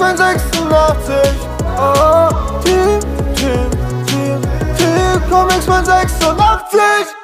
X-Men 86. Oh, Team, komm X-Men 86.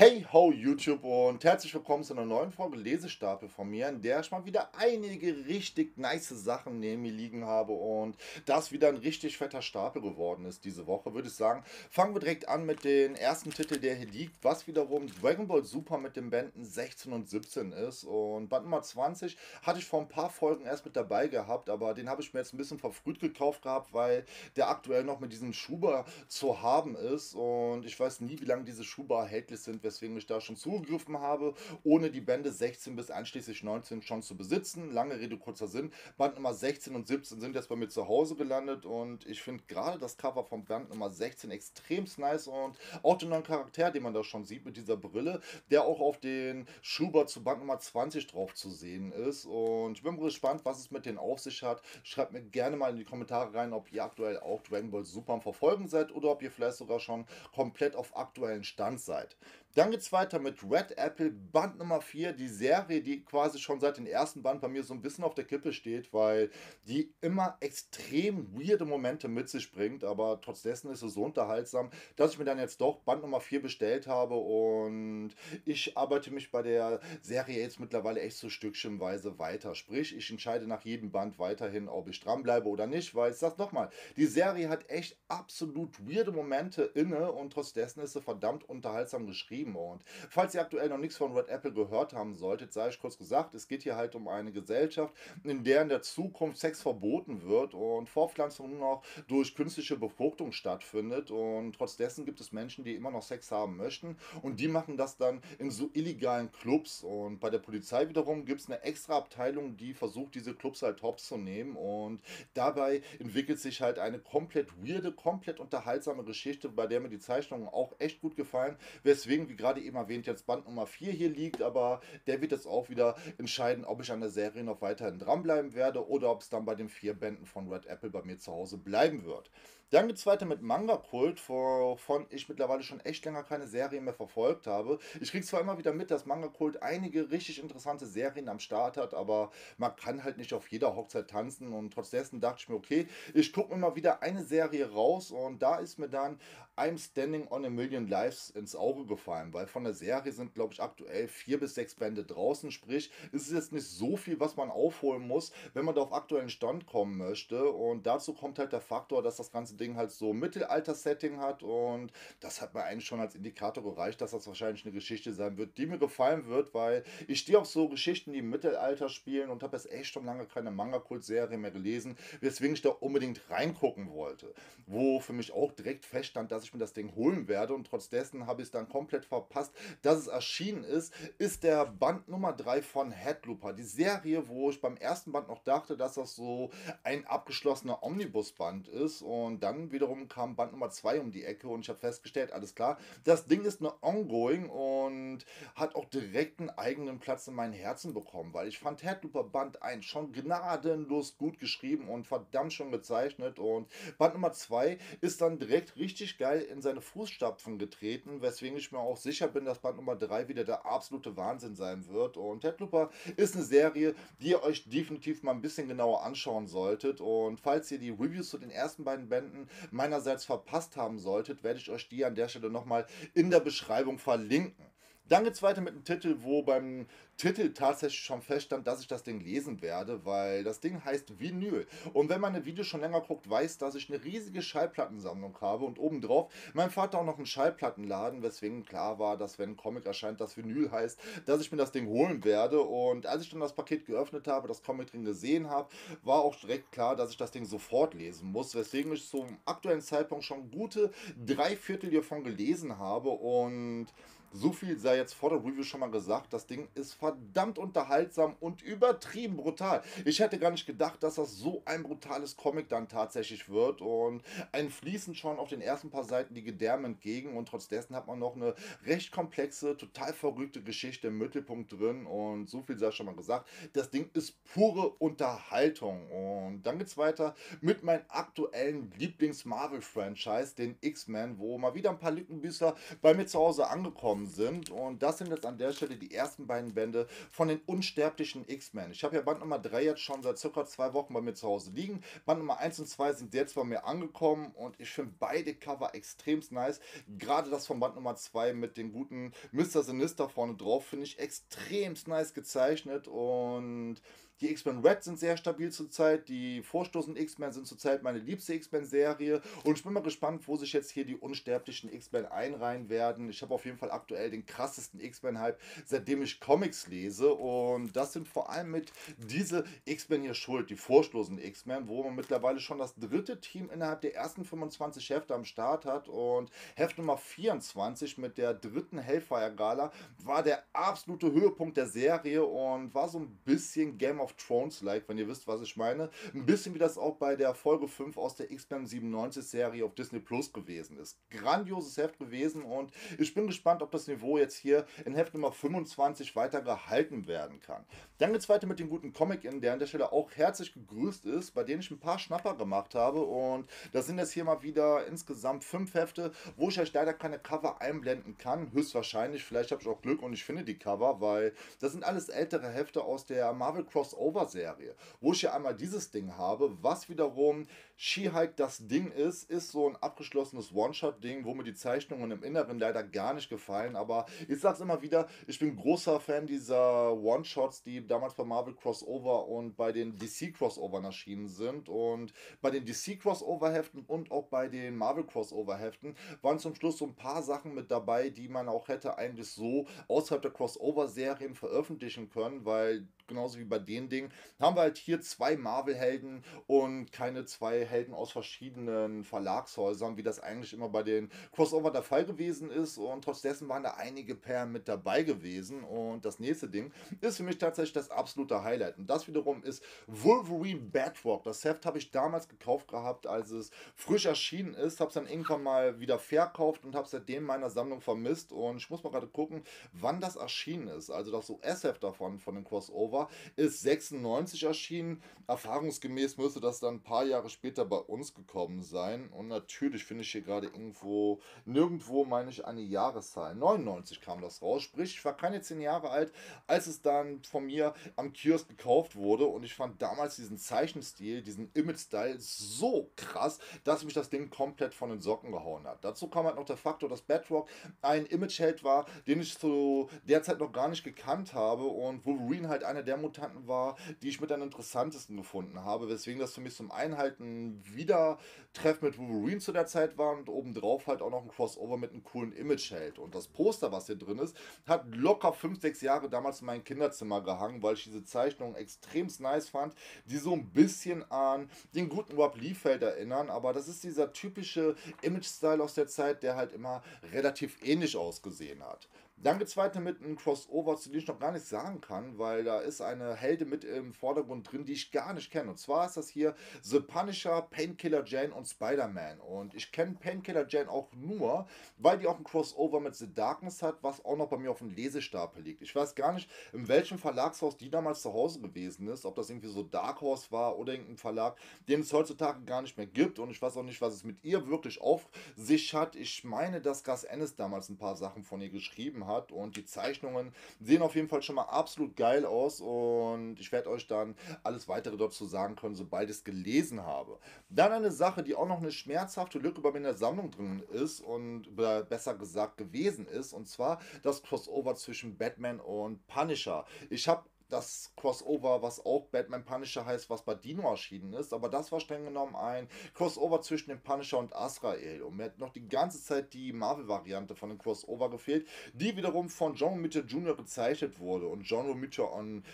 Hey ho YouTube und herzlich willkommen zu einer neuen Folge Lesestapel von mir, in der ich mal wieder einige richtig nice Sachen neben mir liegen habe und das wieder ein richtig fetter Stapel geworden ist diese Woche, würde ich sagen. Fangen wir direkt an mit dem ersten Titel, der hier liegt, was wiederum Dragon Ball Super mit den Bänden 16 und 17 ist, und Band Nummer 20 hatte ich vor ein paar Folgen erst mit dabei gehabt, aber den habe ich mir jetzt ein bisschen verfrüht gekauft gehabt, weil der aktuell noch mit diesem Schuber zu haben ist und ich weiß nie, wie lange diese Schuber erhältlich sind, weswegen ich da schon zugegriffen habe, ohne die Bände 16 bis einschließlich 19 schon zu besitzen. Lange Rede, kurzer Sinn. Band Nummer 16 und 17 sind jetzt bei mir zu Hause gelandet und ich finde gerade das Cover von Band Nummer 16 extrem nice und auch den neuen Charakter, den man da schon sieht mit dieser Brille, der auch auf den Schuber zu Band Nummer 20 drauf zu sehen ist, und ich bin gespannt, was es mit denen auf sich hat. Schreibt mir gerne mal in die Kommentare rein, ob ihr aktuell auch Dragon Ball Super am Verfolgen seid oder ob ihr vielleicht sogar schon komplett auf aktuellen Stand seid. Dann geht es weiter mit Red Apple, Band Nummer 4, die Serie, die quasi schon seit dem ersten Band bei mir so ein bisschen auf der Kippe steht, weil die immer extrem weirde Momente mit sich bringt, aber trotz dessen ist es so unterhaltsam, dass ich mir dann jetzt doch Band Nummer 4 bestellt habe, und ich arbeite mich bei der Serie jetzt mittlerweile echt so stückchenweise weiter, sprich ich entscheide nach jedem Band weiterhin, ob ich dranbleibe oder nicht, weil ich sage nochmal, die Serie hat echt absolut weirde Momente inne und trotz dessen ist sie verdammt unterhaltsam geschrieben. Und falls ihr aktuell noch nichts von Red Apple gehört haben solltet, sei ich kurz gesagt, es geht hier halt um eine Gesellschaft, in der Zukunft Sex verboten wird und Fortpflanzung nur noch durch künstliche Befruchtung stattfindet, und trotz dessen gibt es Menschen, die immer noch Sex haben möchten, und die machen das dann in so illegalen Clubs, und bei der Polizei wiederum gibt es eine extra Abteilung, die versucht, diese Clubs halt hops zu nehmen, und dabei entwickelt sich halt eine komplett weirde, komplett unterhaltsame Geschichte, bei der mir die Zeichnungen auch echt gut gefallen, weswegen, wie gerade eben erwähnt, jetzt Band Nummer 4 hier liegt, aber der wird jetzt auch wieder entscheiden, ob ich an der Serie noch weiterhin dranbleiben werde oder ob es dann bei den 4 Bänden von Red Apple bei mir zu Hause bleiben wird. Dann geht es weiter mit Manga-Kult, wovon ich mittlerweile schon echt länger keine Serie mehr verfolgt habe. Ich kriege zwar immer wieder mit, dass Manga-Kult einige richtig interessante Serien am Start hat, aber man kann halt nicht auf jeder Hochzeit tanzen, und trotz dessen dachte ich mir, okay, ich gucke mir mal wieder eine Serie raus, und da ist mir dann I'm Standing on a Million Lives ins Auge gefallen, weil von der Serie sind, glaube ich, aktuell 4 bis 6 Bände draußen, sprich, es ist jetzt nicht so viel, was man aufholen muss, wenn man da auf aktuellen Stand kommen möchte, und dazu kommt halt der Faktor, dass das ganze Ding halt so Mittelalter-Setting hat, und das hat mir eigentlich schon als Indikator gereicht, dass das wahrscheinlich eine Geschichte sein wird, die mir gefallen wird, weil ich stehe auf so Geschichten, die im Mittelalter spielen, und habe jetzt echt schon lange keine Manga-Kult-Serie mehr gelesen, weswegen ich da unbedingt reingucken wollte, wo für mich auch direkt feststand, dass ich mir das Ding holen werde, und trotz dessen habe ich es dann komplett verpasst, dass es erschienen ist, ist der Band Nummer 3 von Head Lopper, die Serie, wo ich beim ersten Band noch dachte, dass das so ein abgeschlossener Omnibusband ist, und dann wiederum kam Band Nummer 2 um die Ecke und ich habe festgestellt, alles klar, das Ding ist eine Ongoing und hat auch direkt einen eigenen Platz in meinem Herzen bekommen, weil ich fand Head Lopper Band 1 schon gnadenlos gut geschrieben und verdammt schon gezeichnet, und Band Nummer 2 ist dann direkt richtig geil in seine Fußstapfen getreten, weswegen ich mir auch sicher bin, dass Band Nummer 3 wieder der absolute Wahnsinn sein wird, und Head Lopper ist eine Serie, die ihr euch definitiv mal ein bisschen genauer anschauen solltet, und falls ihr die Reviews zu den ersten beiden Bänden meinerseits verpasst haben solltet, werde ich euch die an der Stelle nochmal in der Beschreibung verlinken. Dann geht es weiter mit einem Titel, wo beim Titel tatsächlich schon feststand, dass ich das Ding lesen werde, weil das Ding heißt Vinyl. Und wenn man ein Video schon länger guckt, weiß, dass ich eine riesige Schallplattensammlung habe und obendrauf mein Vater auch noch einen Schallplattenladen, weswegen klar war, dass wenn ein Comic erscheint, das Vinyl heißt, dass ich mir das Ding holen werde. Und als ich dann das Paket geöffnet habe, das Comic drin gesehen habe, war auch direkt klar, dass ich das Ding sofort lesen muss, weswegen ich zum aktuellen Zeitpunkt schon gute 3/4 davon gelesen habe, und so viel sei jetzt vor der Review schon mal gesagt, das Ding ist verdammt unterhaltsam und übertrieben brutal. Ich hätte gar nicht gedacht, dass das so ein brutales Comic dann tatsächlich wird, und einem fließen schon auf den ersten paar Seiten die Gedärme entgegen, und trotz dessen hat man noch eine recht komplexe, total verrückte Geschichte im Mittelpunkt drin, und so viel sei schon mal gesagt, das Ding ist pure Unterhaltung. Und dann geht's weiter mit meinem aktuellen Lieblings-Marvel-Franchise, den X-Men, wo mal wieder ein paar Lückenbüßer bei mir zu Hause angekommen rausgekommen sind. Und das sind jetzt an der Stelle die ersten beiden Bände von den unsterblichen X-Men. Ich habe ja Band Nummer 3 jetzt schon seit circa 2 Wochen bei mir zu Hause liegen. Band Nummer 1 und 2 sind jetzt bei mir angekommen und ich finde beide Cover extremst nice. Gerade das von Band Nummer 2 mit dem guten Mr. Sinister vorne drauf finde ich extremst nice gezeichnet. Und die X-Men Red sind sehr stabil zurzeit, die vorstoßenden X-Men sind zurzeit meine liebste X-Men-Serie und ich bin mal gespannt, wo sich jetzt hier die unsterblichen X-Men einreihen werden. Ich habe auf jeden Fall aktuell den krassesten X-Men-Hype, seitdem ich Comics lese, und das sind vor allem mit diese X-Men hier schuld, die vorstoßenden X-Men, wo man mittlerweile schon das dritte Team innerhalb der ersten 25 Hefte am Start hat, und Heft Nummer 24 mit der dritten Hellfire Gala war der absolute Höhepunkt der Serie und war so ein bisschen Game of Thrones-like, wenn ihr wisst, was ich meine. Ein bisschen wie das auch bei der Folge 5 aus der X-Men 97 Serie auf Disney Plus gewesen ist. Grandioses Heft gewesen und ich bin gespannt, ob das Niveau jetzt hier in Heft Nummer 25 weiter gehalten werden kann. Dann geht es weiter mit dem guten Comic-In, der an der Stelle auch herzlich gegrüßt ist, bei denen ich ein paar Schnapper gemacht habe, und das sind jetzt hier mal wieder insgesamt 5 Hefte, wo ich euch leider keine Cover einblenden kann. Höchstwahrscheinlich, vielleicht habe ich auch Glück und ich finde die Cover, weil das sind alles ältere Hefte aus der Marvel Crossover-Serie, wo ich hier einmal dieses Ding habe, was wiederum She-Hulk das Ding ist so ein abgeschlossenes One-Shot-Ding, wo mir die Zeichnungen im Inneren leider gar nicht gefallen, aber ich sag's immer wieder, ich bin großer Fan dieser One-Shots, die damals bei Marvel Crossover und bei den DC-Crossover erschienen sind, und bei den DC-Crossover-Heften und auch bei den Marvel-Crossover-Heften waren zum Schluss so ein paar Sachen mit dabei, die man auch hätte eigentlich so außerhalb der Crossover-Serien veröffentlichen können, weil genauso wie bei den Dingen haben wir halt hier 2 Marvel-Helden und keine 2 Helden aus verschiedenen Verlagshäusern, wie das eigentlich immer bei den Crossover der Fall gewesen ist, und trotz dessen waren da einige Perlen mit dabei gewesen. Und das nächste Ding ist für mich tatsächlich das absolute Highlight, und das wiederum ist Wolverine Bad Rock. Das Heft habe ich damals gekauft gehabt, als es frisch erschienen ist, habe es dann irgendwann mal wieder verkauft und habe es seitdem meiner Sammlung vermisst, und ich muss mal gerade gucken, wann das erschienen ist. Also das US-Heft davon, von dem Crossover, ist 96 erschienen. Erfahrungsgemäß müsste das dann ein paar Jahre später bei uns gekommen sein. Und natürlich finde ich hier gerade irgendwo, nirgendwo meine ich eine Jahreszahl. 99 kam das raus. Sprich, ich war keine 10 Jahre alt, als es dann von mir am Kiosk gekauft wurde. Und ich fand damals diesen Zeichenstil, diesen Image-Style so krass, dass mich das Ding komplett von den Socken gehauen hat. Dazu kam halt noch der Faktor, dass Bedrock ein Image-Held war, den ich zu der Zeit noch gar nicht gekannt habe. Und Wolverine halt einer der Mutanten war, die ich mit am interessantesten gefunden habe, weswegen das für mich zum einen halt ein Wiedertreff mit Wolverine zu der Zeit war und obendrauf halt auch noch ein Crossover mit einem coolen Image-Held. Und das Poster, was hier drin ist, hat locker 5-6 Jahre damals in mein Kinderzimmer gehangen, weil ich diese Zeichnung extrem nice fand, die so ein bisschen an den guten Rob Liefeld erinnern, aber das ist dieser typische Image-Style aus der Zeit, der halt immer relativ ähnlich ausgesehen hat. Dann geht es weiter mit einem Crossover, zu dem ich noch gar nichts sagen kann, weil da ist eine Heldin mit im Vordergrund drin, die ich gar nicht kenne. Und zwar ist das hier The Punisher, Painkiller Jane und Spider-Man. Und ich kenne Painkiller Jane auch nur, weil die auch ein Crossover mit The Darkness hat, was auch noch bei mir auf dem Lesestapel liegt. Ich weiß gar nicht, in welchem Verlagshaus die damals zu Hause gewesen ist, ob das irgendwie so Dark Horse war oder irgendein Verlag, den es heutzutage gar nicht mehr gibt. Und ich weiß auch nicht, was es mit ihr wirklich auf sich hat. Ich meine, dass Garth Ennis damals ein paar Sachen von ihr geschrieben hat. Und die Zeichnungen sehen auf jeden Fall schon mal absolut geil aus, und ich werde euch dann alles weitere dazu sagen können, sobald ich es gelesen habe. Dann eine Sache, die auch noch eine schmerzhafte Lücke bei mir in der Sammlung drin ist und besser gesagt gewesen ist, und zwar das Crossover zwischen Batman und Punisher. Ich habe das Crossover, was auch Batman Punisher heißt, was bei Dino erschienen ist, aber das war streng genommen ein Crossover zwischen dem Punisher und Azrael, und mir hat noch die ganze Zeit die Marvel-Variante von dem Crossover gefehlt, die wiederum von John Romita Jr. gezeichnet wurde, und John Romita on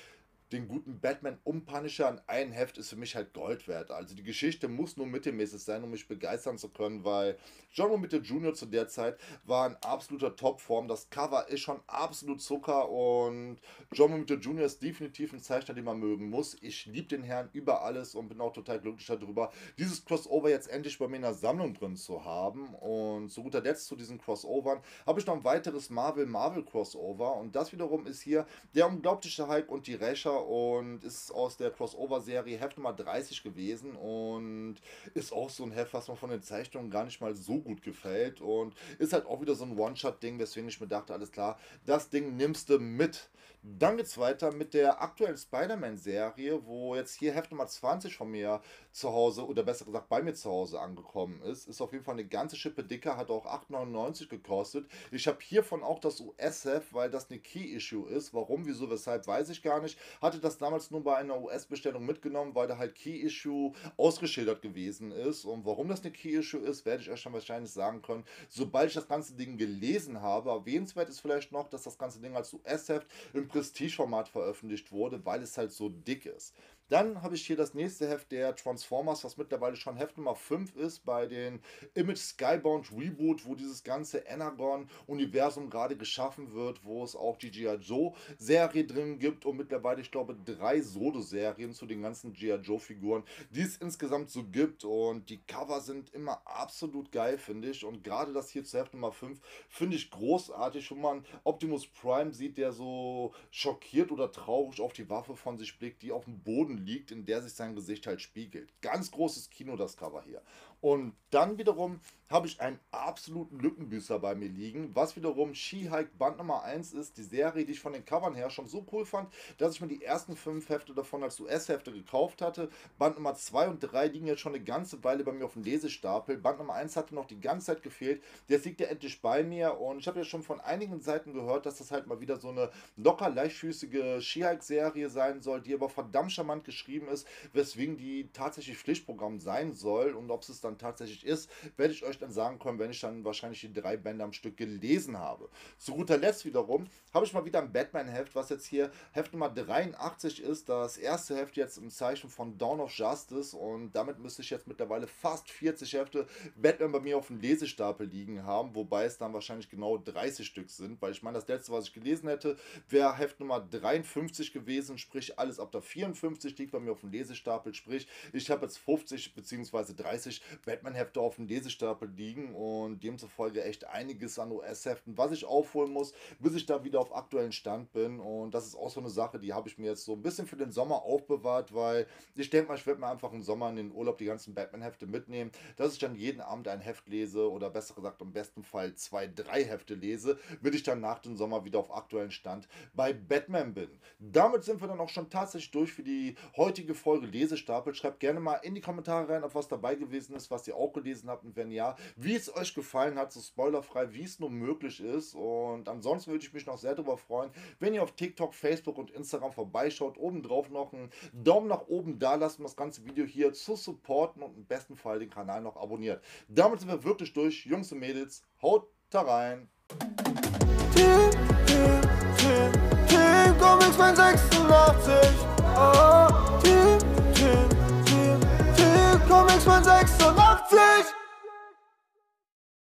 den guten Batman und Punisher in einem Heft ist für mich halt Gold wert. Also die Geschichte muss nur mittelmäßig sein, um mich begeistern zu können, weil John Romita Jr. zu der Zeit war in absoluter Topform. Das Cover ist schon absolut Zucker, und John Romita Jr. ist definitiv ein Zeichner, den man mögen muss. Ich liebe den Herrn über alles und bin auch total glücklich darüber, dieses Crossover jetzt endlich bei mir in der Sammlung drin zu haben. Und zu guter Letzt zu diesen Crossovern habe ich noch ein weiteres Marvel-Crossover, und das wiederum ist hier der unglaubliche Hulk und die Rächer Charakter und ist aus der Crossover-Serie Heft Nummer 30 gewesen und ist auch so ein Heft, was mir von den Zeichnungen gar nicht mal so gut gefällt und ist halt auch wieder so ein One-Shot-Ding, weswegen ich mir dachte, alles klar, das Ding nimmst du mit. Dann geht's weiter mit der aktuellen Spider-Man-Serie, wo jetzt hier Heft Nummer 20 von mir zu Hause, oder besser gesagt bei mir zu Hause angekommen ist. Ist auf jeden Fall eine ganze Schippe dicker, hat auch 8,99 gekostet. Ich habe hiervon auch das US-Heft, weil das eine Key-Issue ist. Warum, wieso, weshalb, weiß ich gar nicht. Hatte das damals nur bei einer US-Bestellung mitgenommen, weil da halt Key-Issue ausgeschildert gewesen ist. Und warum das eine Key-Issue ist, werde ich euch dann wahrscheinlich sagen können, sobald ich das ganze Ding gelesen habe. Erwähnenswert ist vielleicht noch, dass das ganze Ding als US-Heft im Prestige-Format veröffentlicht wurde, weil es halt so dick ist. Dann habe ich hier das nächste Heft der Transformers, was mittlerweile schon Heft Nummer 5 ist, bei den Image Skybound Reboot, wo dieses ganze Energon Universum gerade geschaffen wird, wo es auch die G.I. Joe Serie drin gibt und mittlerweile, ich glaube, 3 Solo-Serien zu den ganzen G.I. Joe Figuren, die es insgesamt so gibt, und die Cover sind immer absolut geil, finde ich, und gerade das hier zu Heft Nummer 5 finde ich großartig, wenn man Optimus Prime sieht, der so schockiert oder traurig auf die Waffe von sich blickt, die auf dem Boden liegt, in der sich sein Gesicht halt spiegelt. Ganz großes Kino, das Cover hier. Und dann wiederum habe ich einen absoluten Lückenbüßer bei mir liegen, was wiederum She-Hulk Band Nummer 1 ist, die Serie, die ich von den Covern her schon so cool fand, dass ich mir die ersten 5 Hefte davon als US-Hefte gekauft hatte. Band Nummer 2 und 3 liegen jetzt schon eine ganze Weile bei mir auf dem Lesestapel. Band Nummer 1 hatte noch die ganze Zeit gefehlt. Jetzt liegt er endlich bei mir und ich habe ja schon von einigen Seiten gehört, dass das halt mal wieder so eine locker leichtfüßige She-Hulk-Serie sein soll, die aber verdammt charmant geschrieben ist, weswegen die tatsächlich Pflichtprogramm sein soll, und ob es es dann tatsächlich ist, werde ich euch dann sagen können, wenn ich dann wahrscheinlich die 3 Bände am Stück gelesen habe. Zu guter Letzt wiederum habe ich mal wieder ein Batman-Heft, was jetzt hier Heft Nummer 83 ist, das erste Heft jetzt im Zeichen von Dawn of Justice, und damit müsste ich jetzt mittlerweile fast 40 Hefte Batman bei mir auf dem Lesestapel liegen haben, wobei es dann wahrscheinlich genau 30 Stück sind, weil ich meine, das letzte, was ich gelesen hätte, wäre Heft Nummer 53 gewesen, sprich alles ab der 54 liegt bei mir auf dem Lesestapel, sprich ich habe jetzt 50 bzw. 30 Batman-Hefte auf dem Lesestapel liegen und demzufolge echt einiges an US-Heften, was ich aufholen muss, bis ich da wieder auf aktuellen Stand bin, und das ist auch so eine Sache, die habe ich mir jetzt so ein bisschen für den Sommer aufbewahrt, weil ich denke mal, ich werde mir einfach im Sommer in den Urlaub die ganzen Batman-Hefte mitnehmen, dass ich dann jeden Abend ein Heft lese, oder besser gesagt im besten Fall 2, 3 Hefte lese, bis ich dann nach dem Sommer wieder auf aktuellen Stand bei Batman bin. Damit sind wir dann auch schon tatsächlich durch für die heutige Folge Lesestapel. Schreibt gerne mal in die Kommentare rein, ob was dabei gewesen ist, was ihr auch gelesen habt, und wenn ja, wie es euch gefallen hat, so spoilerfrei, wie es nur möglich ist, und ansonsten würde ich mich noch sehr darüber freuen, wenn ihr auf TikTok, Facebook und Instagram vorbeischaut, obendrauf noch einen Daumen nach oben da lasst, um das ganze Video hier zu supporten und im besten Fall den Kanal noch abonniert. Damit sind wir wirklich durch. Jungs und Mädels, haut da rein!